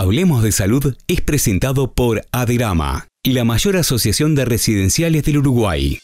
Hablemos de Salud es presentado por Aderama, la mayor asociación de residenciales del Uruguay.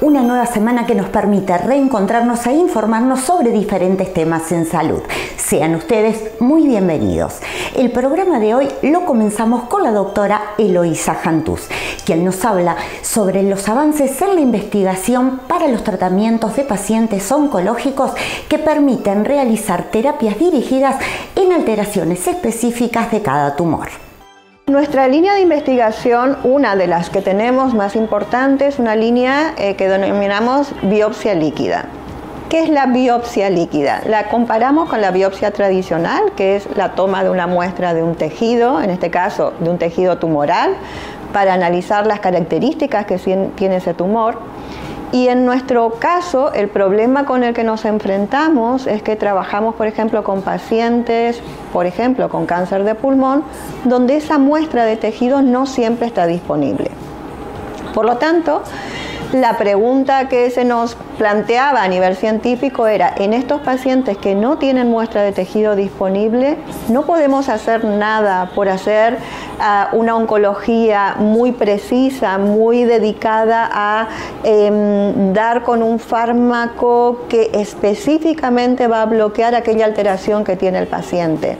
Una nueva semana que nos permite reencontrarnos e informarnos sobre diferentes temas en salud. Sean ustedes muy bienvenidos. El programa de hoy lo comenzamos con la doctora Eloísa Jantús, quien nos habla sobre los avances en la investigación para los tratamientos de pacientes oncológicos que permiten realizar terapias dirigidas en alteraciones específicas de cada tumor. Nuestra línea de investigación, una de las que tenemos más importante, es una línea que denominamos biopsia líquida. ¿Qué es la biopsia líquida? La comparamos con la biopsia tradicional, que es la toma de una muestra de un tejido, en este caso de un tejido tumoral, para analizar las características que tiene ese tumor. Y en nuestro caso, el problema con el que nos enfrentamos es que trabajamos, por ejemplo, con pacientes, por ejemplo, con cáncer de pulmón, donde esa muestra de tejido no siempre está disponible. Por lo tanto, la pregunta que se nos planteaba a nivel científico era, en estos pacientes que no tienen muestra de tejido disponible, no podemos hacer nada por hacer una oncología muy precisa, muy dedicada a dar con un fármaco que específicamente va a bloquear aquella alteración que tiene el paciente.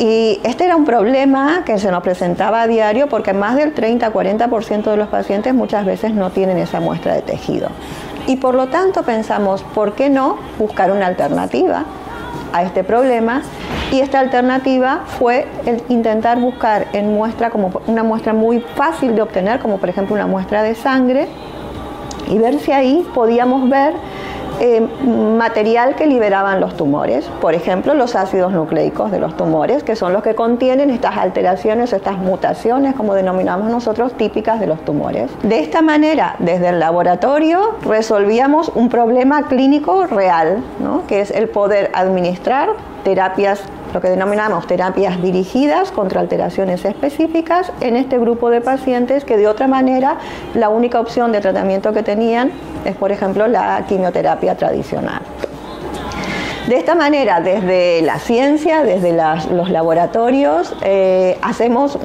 Y este era un problema que se nos presentaba a diario porque más del 30-40% de los pacientes muchas veces no tienen esa muestra de tejido. Y por lo tanto pensamos, ¿por qué no buscar una alternativa a este problema? Y esta alternativa fue el intentar buscar en muestra, como una muestra muy fácil de obtener, como por ejemplo una muestra de sangre, y ver si ahí podíamos ver material que liberaban los tumores, por ejemplo los ácidos nucleicos de los tumores, que son los que contienen estas alteraciones, estas mutaciones, como denominamos nosotros, típicas de los tumores. De esta manera, desde el laboratorio resolvíamos un problema clínico real, ¿no? Que es el poder administrar terapias, lo que denominamos terapias dirigidas contra alteraciones específicas en este grupo de pacientes que de otra manera la única opción de tratamiento que tenían es, por ejemplo, la quimioterapia tradicional. De esta manera, desde la ciencia, desde los laboratorios, hacemos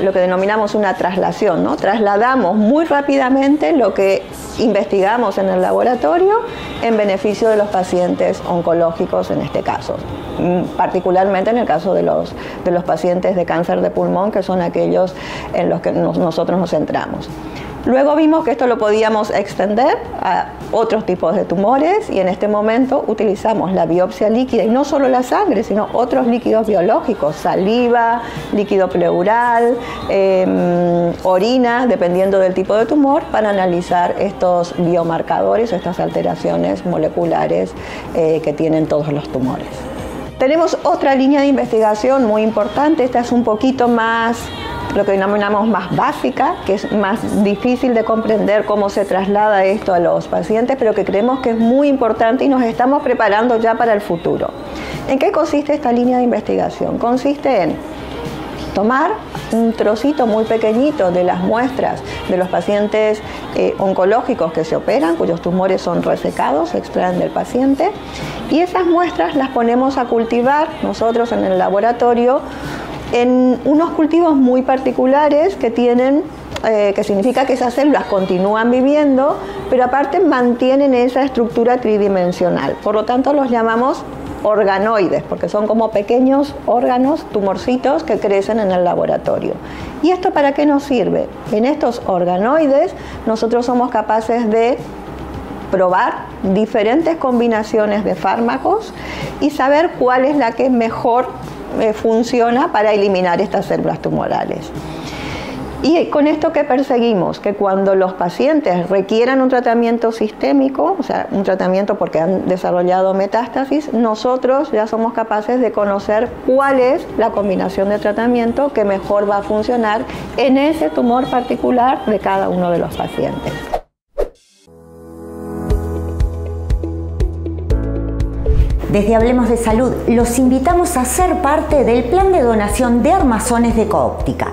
lo que denominamos una traslación, ¿no? Trasladamos muy rápidamente lo que investigamos en el laboratorio en beneficio de los pacientes oncológicos en este caso, particularmente en el caso de los pacientes de cáncer de pulmón, que son aquellos en los que nosotros nos centramos. Luego vimos que esto lo podíamos extender a otros tipos de tumores y en este momento utilizamos la biopsia líquida y no solo la sangre, sino otros líquidos biológicos, saliva, líquido pleural, orina, dependiendo del tipo de tumor, para analizar estos biomarcadores, estas alteraciones moleculares que tienen todos los tumores. Tenemos otra línea de investigación muy importante, esta es un poquito más, lo que denominamos más básica, que es más difícil de comprender cómo se traslada esto a los pacientes, pero que creemos que es muy importante y nos estamos preparando ya para el futuro. ¿En qué consiste esta línea de investigación? Consiste en tomar un trocito muy pequeñito de las muestras de los pacientes oncológicos que se operan, cuyos tumores son resecados, se extraen del paciente, y esas muestras las ponemos a cultivar nosotros en el laboratorio en unos cultivos muy particulares que tienen, que significa que esas células continúan viviendo, pero aparte mantienen esa estructura tridimensional. Por lo tanto, los llamamos organoides, porque son como pequeños órganos, tumorcitos que crecen en el laboratorio. ¿Y esto para qué nos sirve? En estos organoides nosotros somos capaces de probar diferentes combinaciones de fármacos y saber cuál es la que es mejor funciona para eliminar estas células tumorales. Y con esto que perseguimos, que cuando los pacientes requieran un tratamiento sistémico, o sea, un tratamiento porque han desarrollado metástasis, nosotros ya somos capaces de conocer cuál es la combinación de tratamiento que mejor va a funcionar en ese tumor particular de cada uno de los pacientes. Desde Hablemos de Salud los invitamos a ser parte del plan de donación de armazones de Coóptica,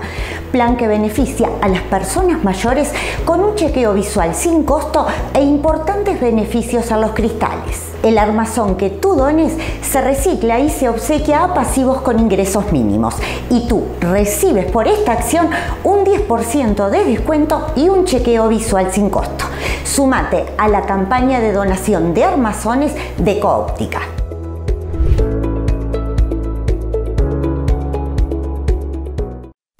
plan que beneficia a las personas mayores con un chequeo visual sin costo e importantes beneficios a los cristales. El armazón que tú dones se recicla y se obsequia a pasivos con ingresos mínimos y tú recibes por esta acción un 10% de descuento y un chequeo visual sin costo. Súmate a la campaña de donación de armazones de Coóptica.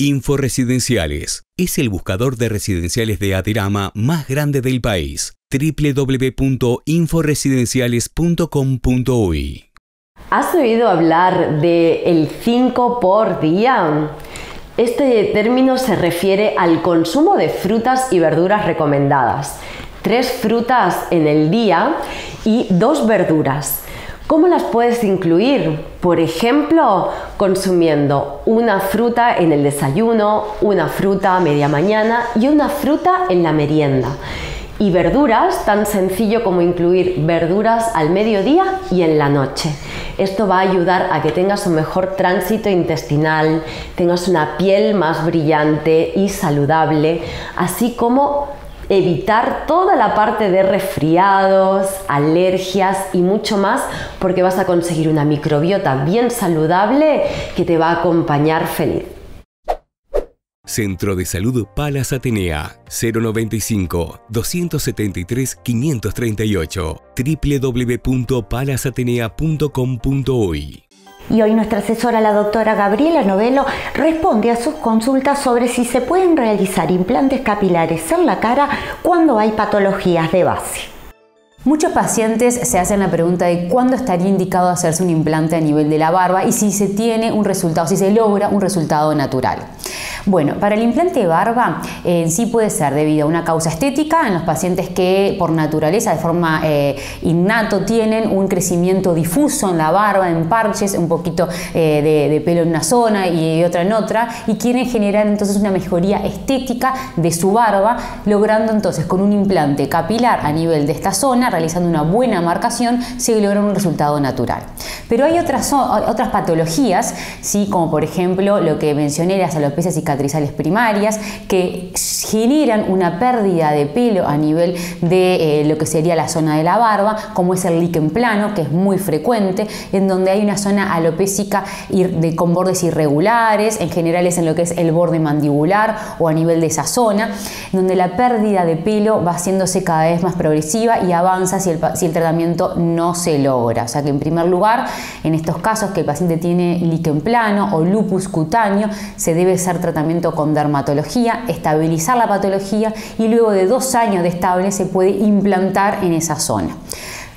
Inforesidenciales es el buscador de residenciales de Aderama más grande del país. www.inforesidenciales.com.uy. ¿Has oído hablar de el 5 por día? Este término se refiere al consumo de frutas y verduras recomendadas. 3 frutas en el día y 2 verduras. ¿Cómo las puedes incluir? Por ejemplo, consumiendo una fruta en el desayuno, una fruta a media mañana y una fruta en la merienda. Y verduras, tan sencillo como incluir verduras al mediodía y en la noche. Esto va a ayudar a que tengas un mejor tránsito intestinal, tengas una piel más brillante y saludable, así como evitar toda la parte de resfriados, alergias y mucho más, porque vas a conseguir una microbiota bien saludable que te va a acompañar feliz. Centro de Salud Palas Atenea, 095-273-538, www.palasatenea.com.uy. Y hoy nuestra asesora, la doctora Gabriela Novello, responde a sus consultas sobre si se pueden realizar implantes capilares en la cara cuando hay patologías de base. Muchos pacientes se hacen la pregunta de cuándo estaría indicado hacerse un implante a nivel de la barba y si se tiene un resultado, si se logra un resultado natural. Bueno, para el implante de barba sí puede ser debido a una causa estética en los pacientes que por naturaleza, de forma innata, tienen un crecimiento difuso en la barba, en parches, un poquito de pelo en una zona y otra en otra, y quieren generar entonces una mejoría estética de su barba, logrando entonces con un implante capilar a nivel de esta zona, realizando una buena marcación, se logra un resultado natural. Pero hay otras patologías, ¿sí? Como por ejemplo lo que mencioné, las alopecias cicatrizales primarias, que generan una pérdida de pelo a nivel de lo que sería la zona de la barba, como es el liquen plano, que es muy frecuente, en donde hay una zona alopécica con bordes irregulares, en general es en lo que es el borde mandibular o a nivel de esa zona, donde la pérdida de pelo va haciéndose cada vez más progresiva y avanza si el tratamiento no se logra. O sea que en primer lugar, en estos casos que el paciente tiene liquen plano o lupus cutáneo, se debe hacer tratamiento con dermatología, estabilizar la patología y luego de 2 años de estable se puede implantar en esa zona.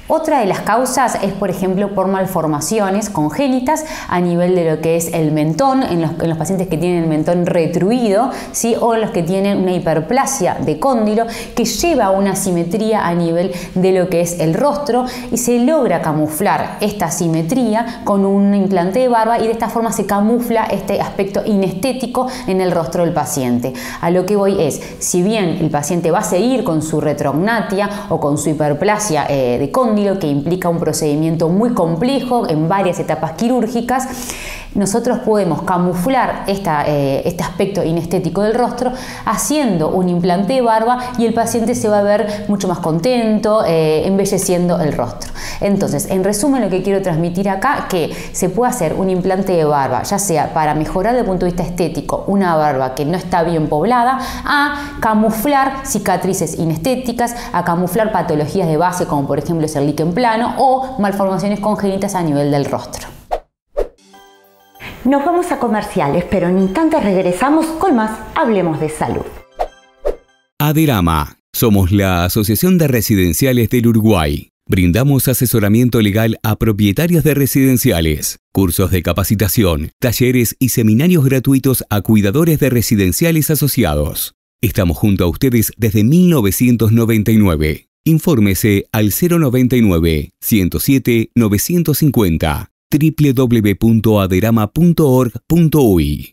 Otra de las causas es, por ejemplo, por malformaciones congénitas a nivel de lo que es el mentón, en los pacientes que tienen el mentón retruido, ¿sí? O los que tienen una hiperplasia de cóndilo, que lleva a una asimetría a nivel de lo que es el rostro, y se logra camuflar esta asimetría con un implante de barba, y de esta forma se camufla este aspecto inestético en el rostro del paciente. A lo que voy es, si bien el paciente va a seguir con su retrognatia o con su hiperplasia de cóndilo, que implica un procedimiento muy complejo en varias etapas quirúrgicas, nosotros podemos camuflar este aspecto inestético del rostro haciendo un implante de barba, y el paciente se va a ver mucho más contento, embelleciendo el rostro. Entonces, en resumen, lo que quiero transmitir acá, que se puede hacer un implante de barba, ya sea para mejorar desde el punto de vista estético una barba que no está bien poblada, a camuflar cicatrices inestéticas, a camuflar patologías de base como por ejemplo el liquen plano o malformaciones congénitas a nivel del rostro. Nos vamos a comerciales, pero en instantes regresamos con más Hablemos de Salud. Aderama. Somos la Asociación de Residenciales del Uruguay. Brindamos asesoramiento legal a propietarios de residenciales, cursos de capacitación, talleres y seminarios gratuitos a cuidadores de residenciales asociados. Estamos junto a ustedes desde 1999. Infórmese al 099 107 950, www.aderama.org.uy.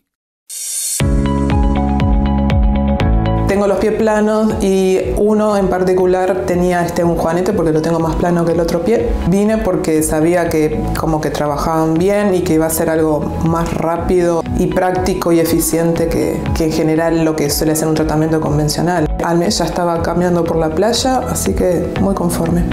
tengo los pies planos y uno en particular tenía un juanete porque lo tengo más plano que el otro pie. Vine porque sabía que como que trabajaban bien y que iba a ser algo más rápido y práctico y eficiente que en general lo que suele ser un tratamiento convencional. Al mes ya estaba caminando por la playa, así que muy conforme.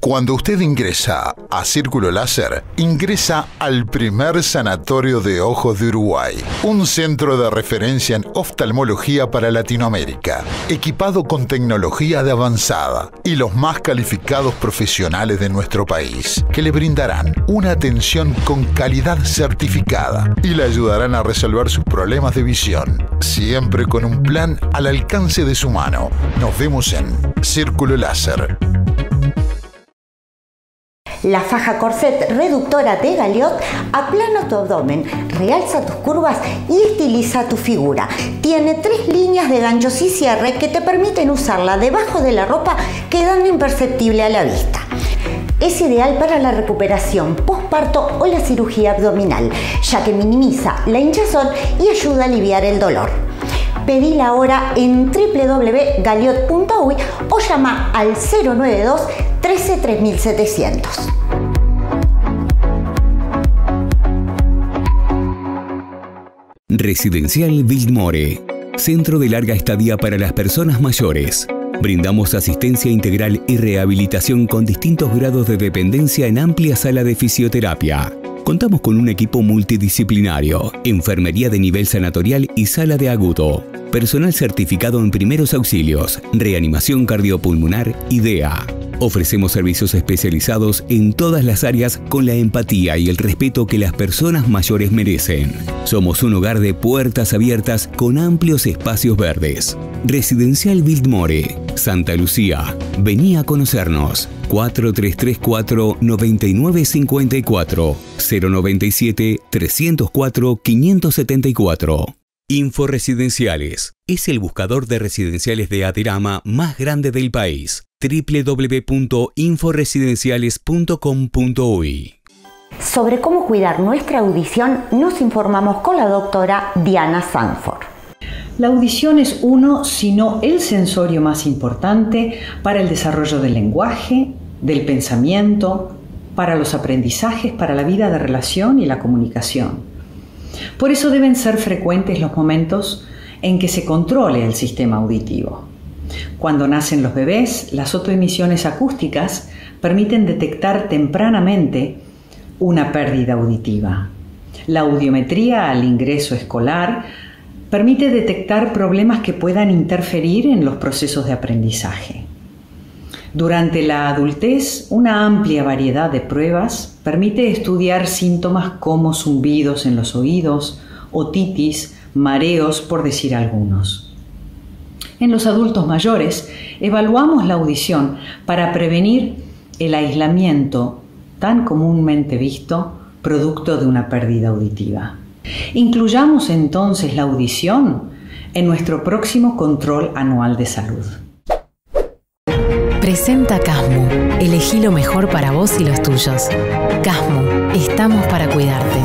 Cuando usted ingresa a Círculo Láser, ingresa al primer sanatorio de ojos de Uruguay, un centro de referencia en oftalmología para Latinoamérica, equipado con tecnología de avanzada y los más calificados profesionales de nuestro país, que le brindarán una atención con calidad certificada y le ayudarán a resolver sus problemas de visión, siempre con un plan al alcance de su mano. Nos vemos en Círculo Láser. La faja corset reductora de Galiot aplana tu abdomen, realza tus curvas y estiliza tu figura. Tiene 3 líneas de ganchos y cierre que te permiten usarla debajo de la ropa, quedando imperceptible a la vista. Es ideal para la recuperación postparto o la cirugía abdominal, ya que minimiza la hinchazón y ayuda a aliviar el dolor. Pedila ahora en www.galiot.uy o llama al 092 13 3700. Residencial Bildmore, centro de larga estadía para las personas mayores. Brindamos asistencia integral y rehabilitación con distintos grados de dependencia en amplia sala de fisioterapia. Contamos con un equipo multidisciplinario, enfermería de nivel sanatorial y sala de agudo, personal certificado en primeros auxilios, reanimación cardiopulmonar y DEA. Ofrecemos servicios especializados en todas las áreas con la empatía y el respeto que las personas mayores merecen. Somos un hogar de puertas abiertas con amplios espacios verdes. Residencial Bildmore, Santa Lucía. Vení a conocernos. 4334-9954, 097-304-574. Inforesidenciales. Es el buscador de residenciales de Aderama más grande del país. www.inforesidenciales.com.uy. Sobre cómo cuidar nuestra audición nos informamos con la doctora Diana Sanford. La audición es uno, si no el sensorio más importante para el desarrollo del lenguaje, del pensamiento, para los aprendizajes, para la vida de relación y la comunicación. Por eso deben ser frecuentes los momentos en que se controle el sistema auditivo. Cuando nacen los bebés, las autoemisiones acústicas permiten detectar tempranamente una pérdida auditiva. La audiometría al ingreso escolar permite detectar problemas que puedan interferir en los procesos de aprendizaje. Durante la adultez, una amplia variedad de pruebas permite estudiar síntomas como zumbidos en los oídos, otitis, mareos, por decir algunos. En los adultos mayores, evaluamos la audición para prevenir el aislamiento tan comúnmente visto, producto de una pérdida auditiva. Incluyamos entonces la audición en nuestro próximo control anual de salud. Presenta CASMU. Elegí lo mejor para vos y los tuyos. CASMU. Estamos para cuidarte.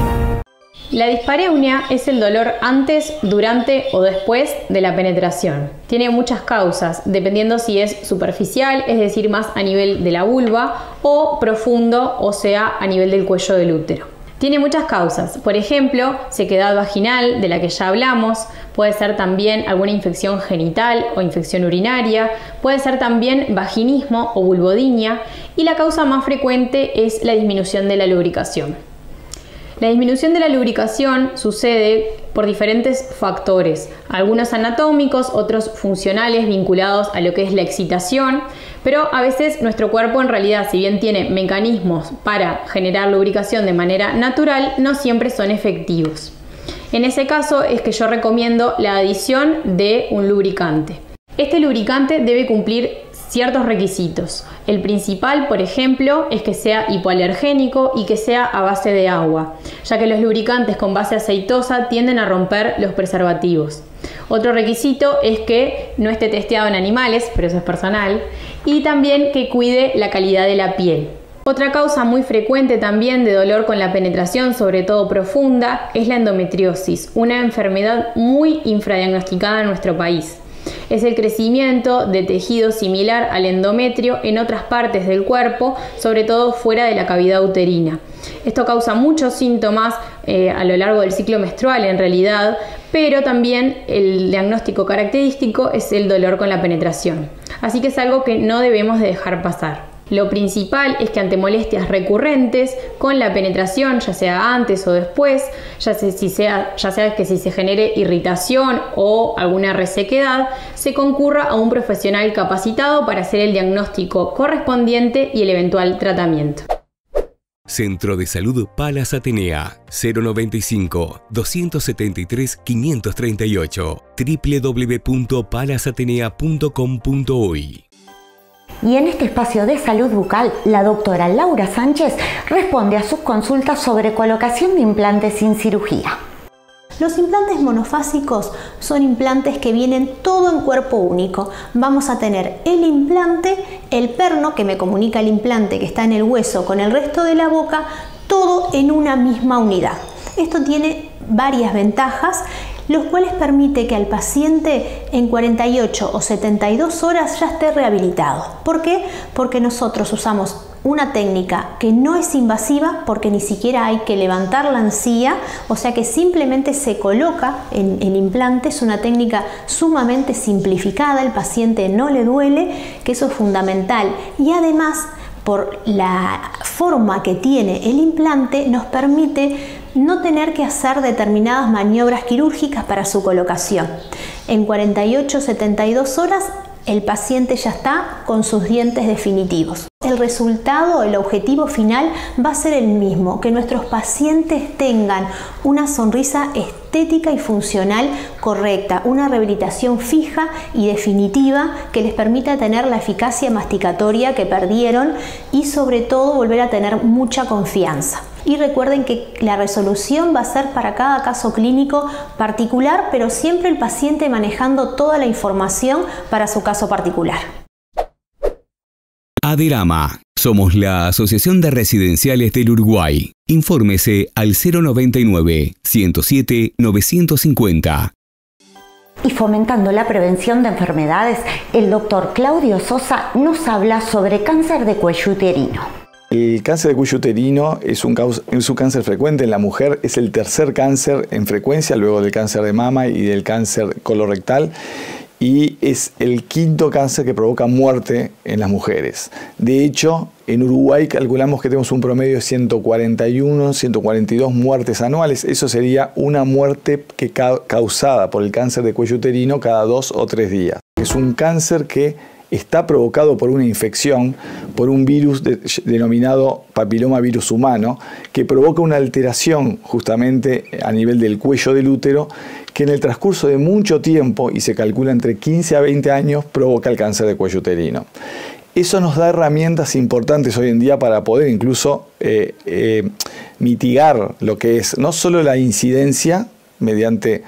La dispareunia es el dolor antes, durante o después de la penetración. Tiene muchas causas, dependiendo si es superficial, es decir, más a nivel de la vulva, o profundo, o sea, a nivel del cuello del útero. Tiene muchas causas, por ejemplo, sequedad vaginal, de la que ya hablamos, puede ser también alguna infección genital o infección urinaria, puede ser también vaginismo o vulvodinia, y la causa más frecuente es la disminución de la lubricación. La disminución de la lubricación sucede por diferentes factores, algunos anatómicos, otros funcionales vinculados a lo que es la excitación, pero a veces nuestro cuerpo en realidad, si bien tiene mecanismos para generar lubricación de manera natural, no siempre son efectivos. En ese caso es que yo recomiendo la adición de un lubricante. Este lubricante debe cumplir ciertos requisitos. El principal, por ejemplo, es que sea hipoalergénico y que sea a base de agua, ya que los lubricantes con base aceitosa tienden a romper los preservativos. Otro requisito es que no esté testeado en animales, pero eso es personal, y también que cuide la calidad de la piel. Otra causa muy frecuente también de dolor con la penetración, sobre todo profunda, es la endometriosis, una enfermedad muy infradiagnosticada en nuestro país. Es el crecimiento de tejido similar al endometrio en otras partes del cuerpo, sobre todo fuera de la cavidad uterina. Esto causa muchos síntomas a lo largo del ciclo menstrual en realidad, pero también el diagnóstico característico es el dolor con la penetración. Así que es algo que no debemos de dejar pasar. Lo principal es que ante molestias recurrentes con la penetración, ya sea antes o después, ya sea que si se genere irritación o alguna resequedad, se concurra a un profesional capacitado para hacer el diagnóstico correspondiente y el eventual tratamiento. Centro de Salud Palas Atenea, 095-273-538, www.palasatenea.com.uy. Y en este espacio de salud bucal, la doctora Laura Sánchez responde a sus consultas sobre colocación de implantes sin cirugía. Los implantes monofásicos son implantes que vienen todo en cuerpo único. Vamos a tener el implante, el perno que me comunica el implante que está en el hueso con el resto de la boca, todo en una misma unidad. Esto tiene varias ventajas, los cuales permite que al paciente en 48 o 72 horas ya esté rehabilitado. ¿Por qué? Porque nosotros usamos una técnica que no es invasiva, porque ni siquiera hay que levantar la encía, o sea que simplemente se coloca en implante, es una técnica sumamente simplificada, el paciente no le duele, que eso es fundamental, y además por la forma que tiene el implante nos permite no tener que hacer determinadas maniobras quirúrgicas para su colocación. En 48-72 horas el paciente ya está con sus dientes definitivos. El resultado, el objetivo final va a ser el mismo, que nuestros pacientes tengan una sonrisa estética y funcional correcta, una rehabilitación fija y definitiva que les permita tener la eficacia masticatoria que perdieron y sobre todo volver a tener mucha confianza. Y recuerden que la resolución va a ser para cada caso clínico particular, pero siempre el paciente manejando toda la información para su caso particular. Aderama. Somos la Asociación de Residenciales del Uruguay. Infórmese al 099-107-950. Y fomentando la prevención de enfermedades, el doctor Claudio Sosa nos habla sobre cáncer de cuello uterino. El cáncer de cuello uterino es un cáncer frecuente en la mujer, es el tercer cáncer en frecuencia luego del cáncer de mama y del cáncer colorectal, y es el quinto cáncer que provoca muerte en las mujeres. De hecho, en Uruguay calculamos que tenemos un promedio de 141, 142 muertes anuales. Eso sería una muerte que causada por el cáncer de cuello uterino cada 2 o 3 días. Es un cáncer que está provocado por una infección, por un virus denominado papilomavirus humano, que provoca una alteración justamente a nivel del cuello del útero, que en el transcurso de mucho tiempo, y se calcula entre 15 a 20 años, provoca el cáncer de cuello uterino. Eso nos da herramientas importantes hoy en día para poder incluso mitigar lo que es no solo la incidencia mediante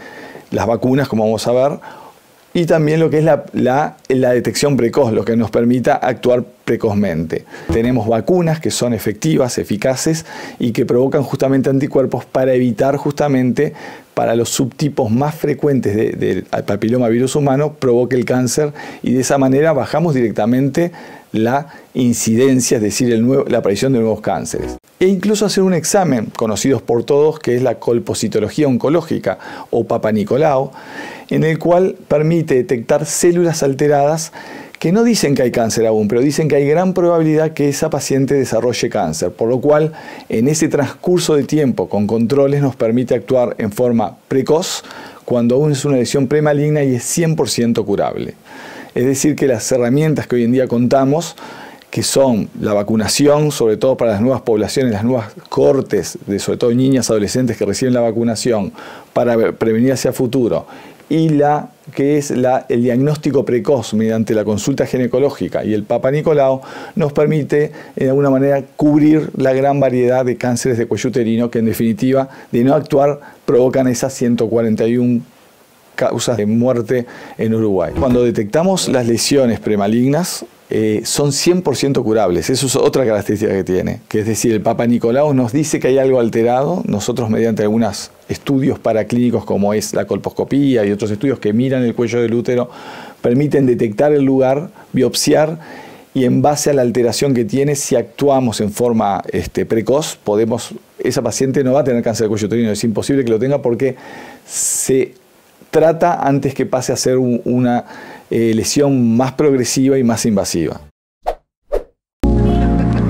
las vacunas, como vamos a ver, y también lo que es la detección precoz, lo que nos permita actuar precozmente. Tenemos vacunas que son efectivas, eficaces y que provocan justamente anticuerpos para evitar justamente para los subtipos más frecuentes del papilomavirus humano provoque el cáncer, y de esa manera bajamos directamente la incidencia, es decir, la aparición de nuevos cánceres. E incluso hacer un examen, conocidos por todos, que es la colpositología oncológica o Papanicolau, en el cual permite detectar células alteradas que no dicen que hay cáncer aún, pero dicen que hay gran probabilidad que esa paciente desarrolle cáncer, por lo cual en ese transcurso de tiempo con controles nos permite actuar en forma precoz cuando aún es una lesión premaligna y es 100% curable. Es decir, que las herramientas que hoy en día contamos, que son la vacunación, sobre todo para las nuevas poblaciones, las nuevas cohortes, de sobre todo niñas, adolescentes que reciben la vacunación para prevenir hacia futuro, y el diagnóstico precoz mediante la consulta ginecológica y el Papanicolau nos permite de alguna manera cubrir la gran variedad de cánceres de cuello uterino que en definitiva de no actuar provocan esas 141 causas de muerte en Uruguay. Cuando detectamos las lesiones premalignas son 100% curables. Eso es otra característica que tiene, que es decir, el Papa Nicolau nos dice que hay algo alterado, nosotros mediante algunos estudios paraclínicos como es la colposcopía y otros estudios que miran el cuello del útero, permiten detectar el lugar, biopsiar, y en base a la alteración que tiene, si actuamos en forma precoz, podemos, esa paciente no va a tener cáncer de cuello uterino, es imposible que lo tenga porque se trata antes que pase a ser una lesión más progresiva y más invasiva.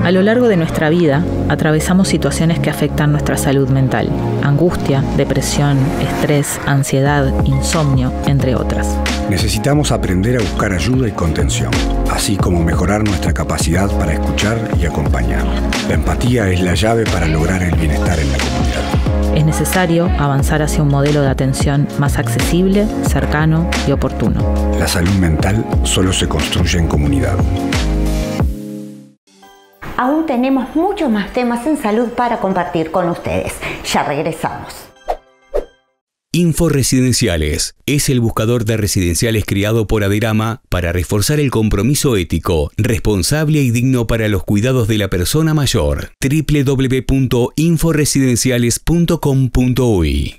A lo largo de nuestra vida, atravesamos situaciones que afectan nuestra salud mental. Angustia, depresión, estrés, ansiedad, insomnio, entre otras. Necesitamos aprender a buscar ayuda y contención, así como mejorar nuestra capacidad para escuchar y acompañar. La empatía es la llave para lograr el bienestar en la comunidad. Es necesario avanzar hacia un modelo de atención más accesible, cercano y oportuno. La salud mental solo se construye en comunidad. Aún tenemos muchos más temas en salud para compartir con ustedes. Ya regresamos. InfoResidenciales es el buscador de residenciales creado por Aderama para reforzar el compromiso ético, responsable y digno para los cuidados de la persona mayor. www.inforesidenciales.com.uy.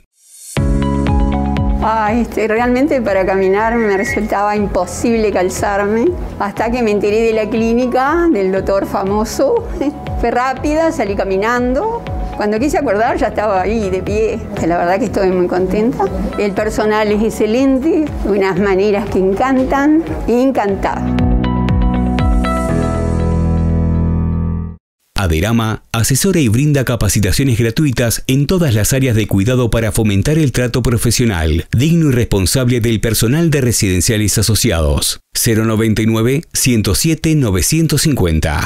Ay, realmente para caminar me resultaba imposible calzarme, hasta que me enteré de la clínica del doctor famoso. Fue rápida, salí caminando. Cuando quise acordar ya estaba ahí de pie. La verdad que estoy muy contenta. El personal es excelente, unas maneras que encantan, encantada. Aderama asesora y brinda capacitaciones gratuitas en todas las áreas de cuidado para fomentar el trato profesional, digno y responsable del personal de residenciales asociados. 099 107 950.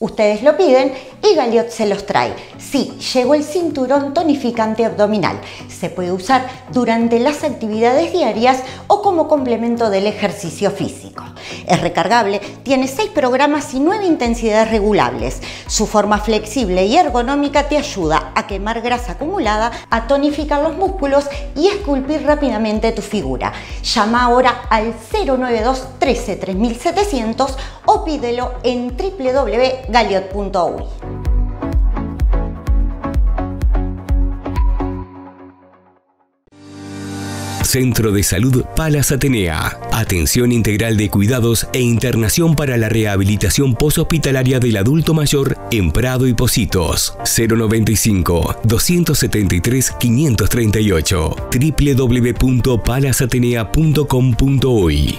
Ustedes lo piden y Galiot se los trae. Sí, llegó el cinturón tonificante abdominal. Se puede usar durante las actividades diarias o como complemento del ejercicio físico. Es recargable, tiene 6 programas y 9 intensidades regulables. Su forma flexible y ergonómica te ayuda a quemar grasa acumulada, a tonificar los músculos y a esculpir rápidamente tu figura. Llama ahora al 092 13 3700 o pídelo en www.galiot.uy. Centro de Salud Palas Atenea. Atención integral de cuidados e internación para la rehabilitación poshospitalaria del adulto mayor en Prado y Pocitos. 095 273 538. www.palasatenea.com.uy.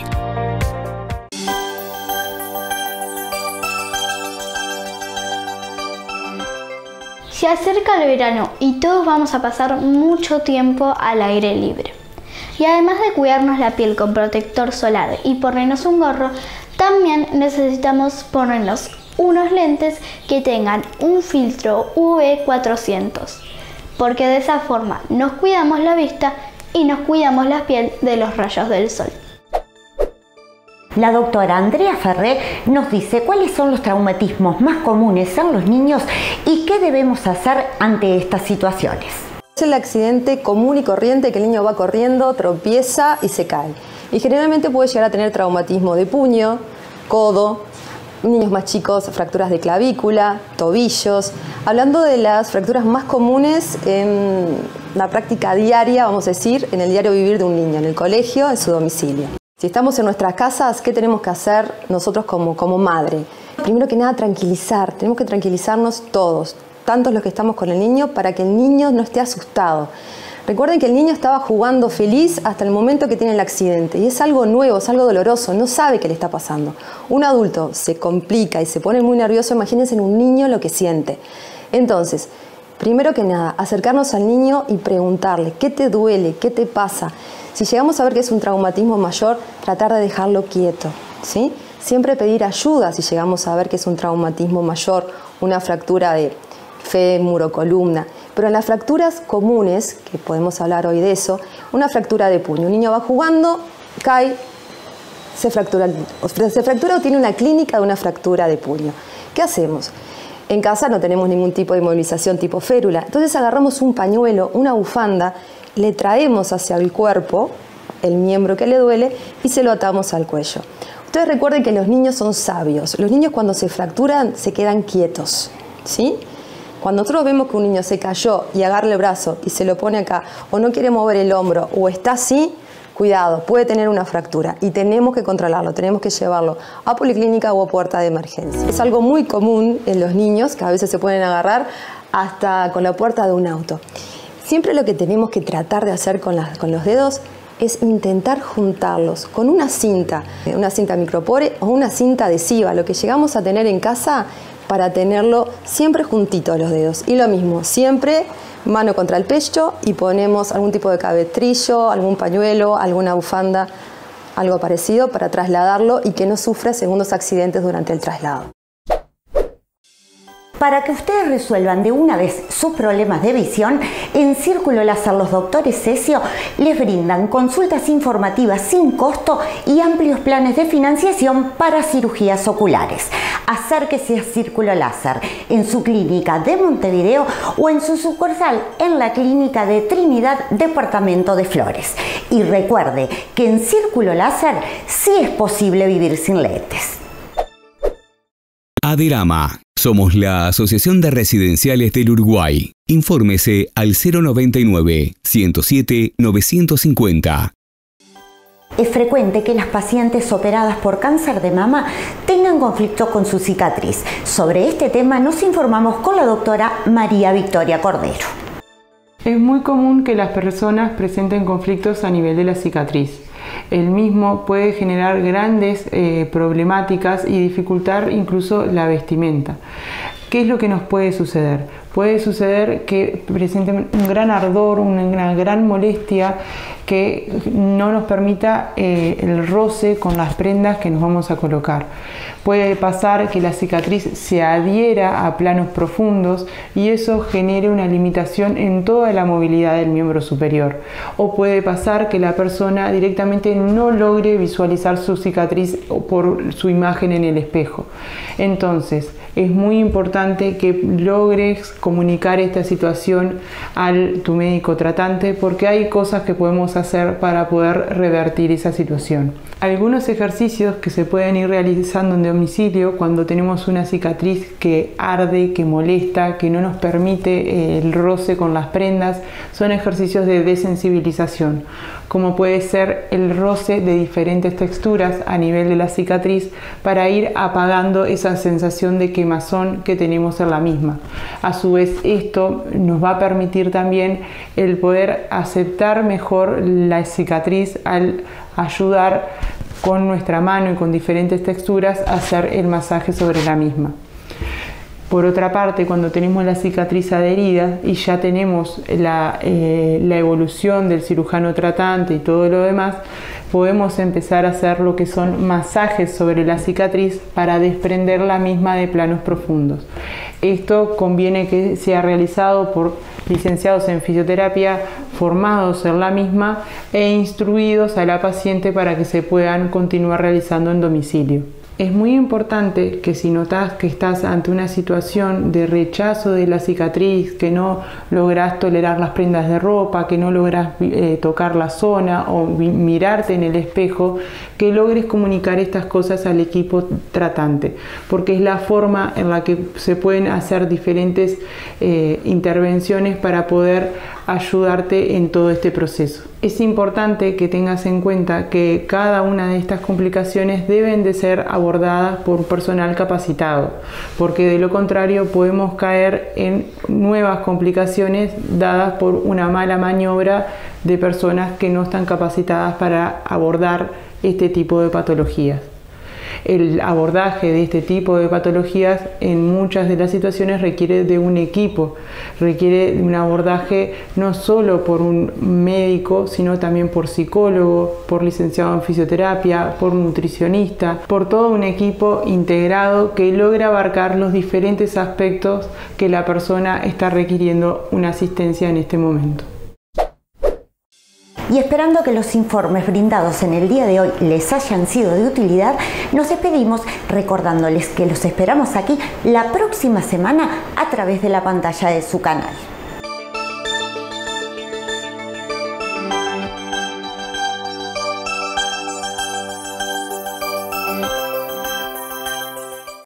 Se acerca el verano y todos vamos a pasar mucho tiempo al aire libre. Y además de cuidarnos la piel con protector solar y ponernos un gorro, también necesitamos ponernos unos lentes que tengan un filtro UV400, porque de esa forma nos cuidamos la vista y nos cuidamos la piel de los rayos del sol. La doctora Andrea Ferrer nos dice cuáles son los traumatismos más comunes en los niños y qué debemos hacer ante estas situaciones. Es el accidente común y corriente que el niño va corriendo, tropieza y se cae. Y generalmente puede llegar a tener traumatismo de puño, codo, niños más chicos, fracturas de clavícula, tobillos. Hablando de las fracturas más comunes en la práctica diaria, vamos a decir, en el diario vivir de un niño, en el colegio, en su domicilio. Si estamos en nuestras casas, ¿qué tenemos que hacer nosotros como madre? Primero que nada, tranquilizar. Tenemos que tranquilizarnos todos, tantos los que estamos con el niño, para que el niño no esté asustado. Recuerden que el niño estaba jugando feliz hasta el momento que tiene el accidente, y es algo nuevo, es algo doloroso, no sabe qué le está pasando. Un adulto se complica y se pone muy nervioso, imagínense en un niño lo que siente. Entonces, primero que nada, acercarnos al niño y preguntarle, ¿qué te duele? ¿Qué te pasa? Si llegamos a ver que es un traumatismo mayor, tratar de dejarlo quieto, ¿sí? Siempre pedir ayuda si llegamos a ver que es un traumatismo mayor, una fractura de fémur o columna. Pero en las fracturas comunes, que podemos hablar hoy de eso, una fractura de puño. Un niño va jugando, cae, se fractura o tiene una clínica de una fractura de puño. ¿Qué hacemos? En casa no tenemos ningún tipo de inmovilización tipo férula. Entonces agarramos un pañuelo, una bufanda, le traemos hacia el cuerpo el miembro que le duele y se lo atamos al cuello. Entonces recuerden que los niños son sabios. Los niños cuando se fracturan se quedan quietos, ¿sí? Cuando nosotros vemos que un niño se cayó y agarra el brazo y se lo pone acá, o no quiere mover el hombro, o está así, cuidado, puede tener una fractura y tenemos que controlarlo, tenemos que llevarlo a policlínica o a puerta de emergencia. Es algo muy común en los niños, que a veces se pueden agarrar hasta con la puerta de un auto. Siempre lo que tenemos que tratar de hacer con los dedos es intentar juntarlos con una cinta micropore o una cinta adhesiva, lo que llegamos a tener en casa para tenerlo siempre juntito a los dedos. Y lo mismo, siempre mano contra el pecho y ponemos algún tipo de cabestrillo, algún pañuelo, alguna bufanda, algo parecido para trasladarlo y que no sufra segundos accidentes durante el traslado. Para que ustedes resuelvan de una vez sus problemas de visión, en Círculo Láser los doctores Sesio les brindan consultas informativas sin costo y amplios planes de financiación para cirugías oculares. Acérquese a Círculo Láser en su clínica de Montevideo o en su sucursal en la clínica de Trinidad, departamento de Flores. Y recuerde que en Círculo Láser sí es posible vivir sin lentes. Aderama. Somos la Asociación de Residenciales del Uruguay. Infórmese al 099 107 950. Es frecuente que las pacientes operadas por cáncer de mama tengan conflicto con su cicatriz. Sobre este tema nos informamos con la doctora María Victoria Cordero. Es muy común que las personas presenten conflictos a nivel de la cicatriz. El mismo puede generar grandes problemáticas y dificultar incluso la vestimenta. ¿Qué es lo que nos puede suceder? Puede suceder que presenten un gran ardor, una gran molestia que no nos permita el roce con las prendas que nos vamos a colocar. Puede pasar que la cicatriz se adhiera a planos profundos y eso genere una limitación en toda la movilidad del miembro superior. O puede pasar que la persona directamente no logre visualizar su cicatriz por su imagen en el espejo. Entonces, es muy importante que logres comunicar esta situación a tu médico tratante porque hay cosas que podemos hacer para poder revertir esa situación. Algunos ejercicios que se pueden ir realizando en domicilio cuando tenemos una cicatriz que arde, que molesta, que no nos permite el roce con las prendas, son ejercicios de desensibilización, como puede ser el roce de diferentes texturas a nivel de la cicatriz para ir apagando esa sensación de quemazón que tenemos en la misma. A su vez, esto nos va a permitir también el poder aceptar mejor la cicatriz al ayudar con nuestra mano y con diferentes texturas a hacer el masaje sobre la misma. Por otra parte, cuando tenemos la cicatriz adherida y ya tenemos la evolución del cirujano tratante y todo lo demás, podemos empezar a hacer lo que son masajes sobre la cicatriz para desprender la misma de planos profundos. Esto conviene que sea realizado por licenciados en fisioterapia, formados en la misma e instruidos a la paciente para que se puedan continuar realizando en domicilio. Es muy importante que si notas que estás ante una situación de rechazo de la cicatriz, que no logras tolerar las prendas de ropa, que no logras tocar la zona o mirarte en el espejo, que logres comunicar estas cosas al equipo tratante, porque es la forma en la que se pueden hacer diferentes intervenciones para poder ayudarte en todo este proceso. Es importante que tengas en cuenta que cada una de estas complicaciones deben de ser abordadas por personal capacitado, porque de lo contrario podemos caer en nuevas complicaciones dadas por una mala maniobra de personas que no están capacitadas para abordar este tipo de patologías. El abordaje de este tipo de patologías en muchas de las situaciones requiere de un equipo, requiere de un abordaje no solo por un médico, sino también por psicólogo, por licenciado en fisioterapia, por nutricionista, por todo un equipo integrado que logra abarcar los diferentes aspectos que la persona está requiriendo una asistencia en este momento. Y esperando que los informes brindados en el día de hoy les hayan sido de utilidad, nos despedimos recordándoles que los esperamos aquí la próxima semana a través de la pantalla de su canal.